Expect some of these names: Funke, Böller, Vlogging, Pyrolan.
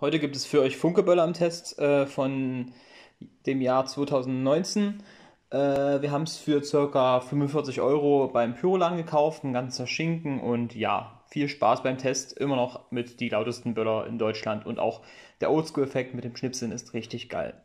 Heute gibt es für euch Funke Böller im Test von dem Jahr 2019. Wir haben es für ca. 45 € beim Pyrolan gekauft, ein ganzer Schinken, und ja, viel Spaß beim Test. Immer noch mit die lautesten Böller in Deutschland, und auch der Oldschool-Effekt mit dem Schnipseln ist richtig geil.